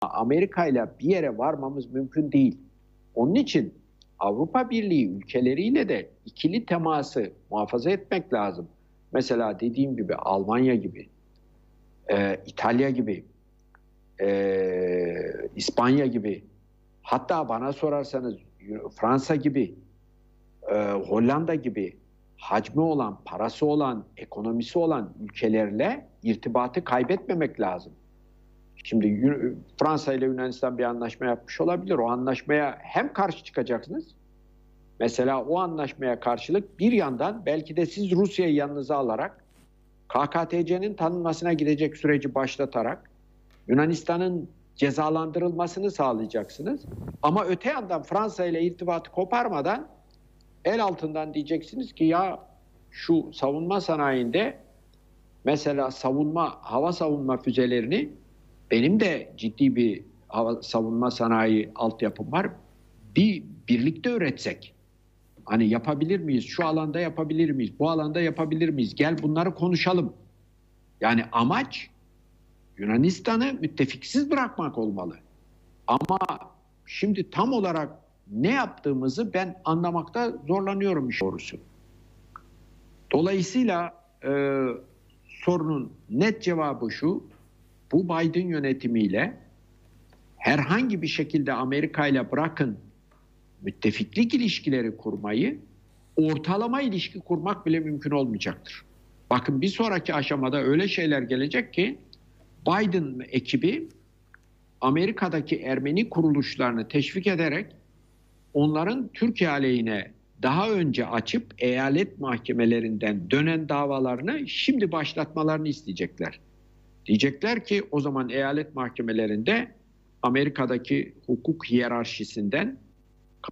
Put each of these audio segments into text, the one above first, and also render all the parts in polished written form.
Amerika'yla bir yere varmamız mümkün değil. Onun için Avrupa Birliği ülkeleriyle de ikili teması muhafaza etmek lazım. Mesela dediğim gibi Almanya gibi, İtalya gibi, İspanya gibi, hatta bana sorarsanız Fransa gibi, Hollanda gibi hacmi olan, parası olan, ekonomisi olan ülkelerle irtibatı kaybetmemek lazım. Şimdi Fransa ile Yunanistan bir anlaşma yapmış olabilir. O anlaşmaya hem karşı çıkacaksınız. Mesela o anlaşmaya karşılık bir yandan belki de siz Rusya'yı yanınıza alarak KKTC'nin tanınmasına gidecek süreci başlatarak Yunanistan'ın cezalandırılmasını sağlayacaksınız. Ama öte yandan Fransa ile irtibatı koparmadan el altından diyeceksiniz ki ya şu savunma sanayinde mesela hava savunma füzelerini benim de ciddi bir savunma sanayi altyapım var. Birlikte üretsek. Hani yapabilir miyiz? Şu alanda yapabilir miyiz? Bu alanda yapabilir miyiz? Gel bunları konuşalım. Yani amaç Yunanistan'ı müttefiksiz bırakmak olmalı. Ama şimdi tam olarak ne yaptığımızı ben anlamakta zorlanıyorum doğrusu. Dolayısıyla sorunun net cevabı şu. Bu Biden yönetimiyle herhangi bir şekilde Amerika ile bırakın müttefiklik ilişkileri kurmayı, ortalama ilişki kurmak bile mümkün olmayacaktır. Bakın bir sonraki aşamada öyle şeyler gelecek ki Biden ekibi Amerika'daki Ermeni kuruluşlarını teşvik ederek onların Türkiye aleyhine daha önce açıp eyalet mahkemelerinden dönen davalarını şimdi başlatmalarını isteyecekler. Diyecekler ki o zaman eyalet mahkemelerinde Amerika'daki hukuk hiyerarşisinden,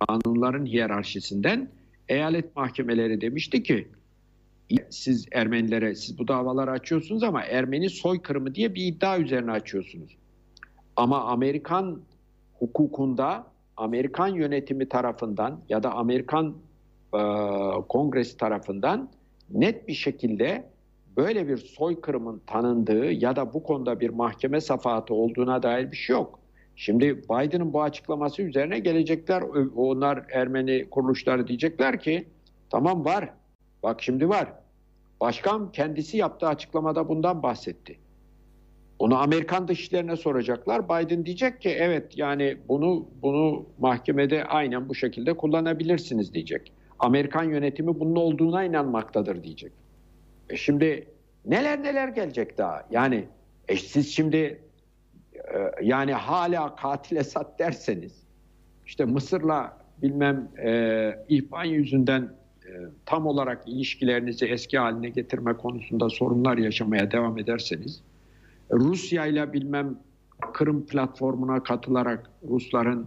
kanunların hiyerarşisinden eyalet mahkemeleri demişti ki siz Ermenilere, siz bu davaları açıyorsunuz ama Ermeni soykırımı diye bir iddia üzerine açıyorsunuz. Ama Amerikan hukukunda, Amerikan yönetimi tarafından ya da Amerikan Kongresi tarafından net bir şekilde böyle bir soykırımın tanındığı ya da bu konuda bir mahkeme safahatı olduğuna dair bir şey yok. Şimdi Biden'ın bu açıklaması üzerine gelecekler, onlar Ermeni kuruluşları diyecekler ki tamam var, bak şimdi var. Başkan kendisi yaptığı açıklamada bundan bahsetti. Onu Amerikan dışişlerine soracaklar. Biden diyecek ki evet yani bunu mahkemede aynen bu şekilde kullanabilirsiniz diyecek. Amerikan yönetimi bunun olduğuna inanmaktadır diyecek. Şimdi neler gelecek daha? Yani siz şimdi yani hala katil Esad derseniz işte Mısır'la bilmem İhvan yüzünden tam olarak ilişkilerinizi eski haline getirme konusunda sorunlar yaşamaya devam ederseniz Rusya'yla bilmem Kırım platformuna katılarak Rusların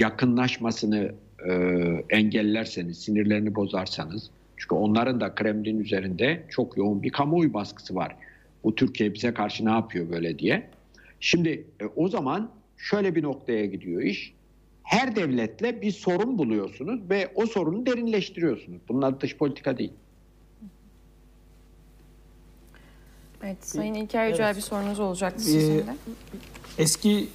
yakınlaşmasını engellerseniz, sinirlerini bozarsanız, çünkü onların da Kremlin üzerinde çok yoğun bir kamuoyu baskısı var. Bu Türkiye bize karşı ne yapıyor böyle diye. Şimdi o zaman şöyle bir noktaya gidiyor iş. Her devletle bir sorun buluyorsunuz ve o sorunu derinleştiriyorsunuz. Bunun adı dış politika değil. Evet, Sayın İlker Yücel, bir sorunuz olacaktı sizin de. Eski